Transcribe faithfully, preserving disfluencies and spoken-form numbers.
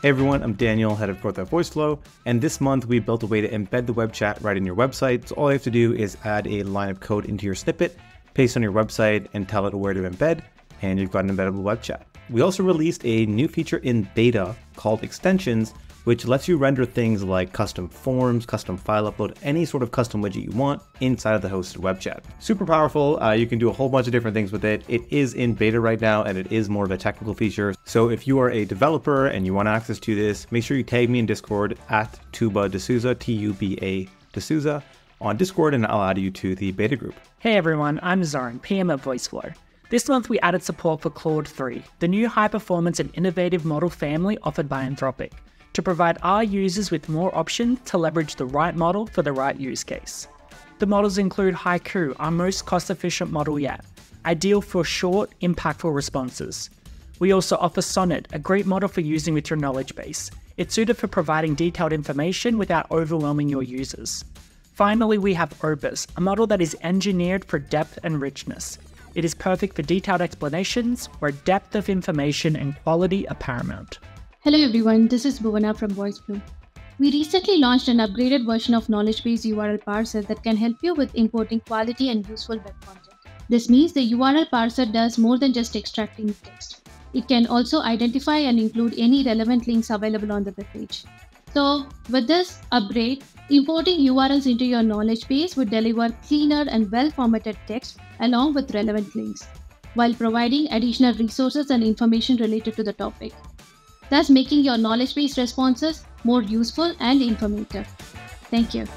Hey everyone, I'm Daniel, head of growth at Voiceflow, and this month we built a way to embed the web chat right in your website. So all you have to do is add a line of code into your snippet, paste on your website, and tell it where to embed, and you've got an embeddable web chat. We also released a new feature in beta called extensions, which lets you render things like custom forms, custom file upload, any sort of custom widget you want inside of the hosted web chat. Super powerful. Uh, you can do a whole bunch of different things with it. It is in beta right now, and it is more of a technical feature. So if you are a developer and you want access to this, make sure you tag me in Discord at Tuba D'Souza, T U B A D'Souza, on Discord, and I'll add you to the beta group. Hey everyone, I'm Zorin, P M at Voiceflow. This month we added support for Claude three, the new high-performance and innovative model family offered by Anthropic, to provide our users with more options to leverage the right model for the right use case. The models include Haiku, our most cost-efficient model yet, ideal for short, impactful responses. We also offer Sonnet, a great model for using with your knowledge base. It's suited for providing detailed information without overwhelming your users. Finally, we have Opus, a model that is engineered for depth and richness. It is perfect for detailed explanations where depth of information and quality are paramount. Hello everyone, this is Bhuvana from Voiceflow. We recently launched an upgraded version of Knowledge Base U R L Parser that can help you with importing quality and useful web content. This means the U R L Parser does more than just extracting text. It can also identify and include any relevant links available on the webpage. So with this upgrade, importing U R Ls into your knowledge base would deliver cleaner and well-formatted text along with relevant links, while providing additional resources and information related to the topic, thus making your knowledge base responses more useful and informative. Thank you.